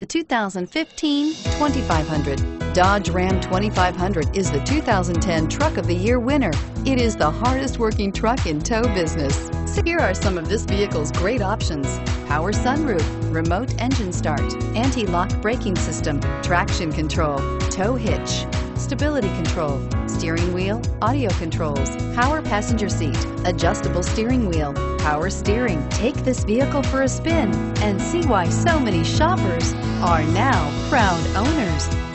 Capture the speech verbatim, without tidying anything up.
The two thousand fifteen twenty-five hundred. Dodge Ram twenty-five hundred is the two thousand ten Truck of the Year winner. It is the hardest working truck in tow business. So here are some of this vehicle's great options: power sunroof, remote engine start, anti-lock braking system, traction control, tow hitch, stability control, steering wheel audio controls, power passenger seat, adjustable steering wheel, power steering. Take this vehicle for a spin and see why so many shoppers are now proud owners.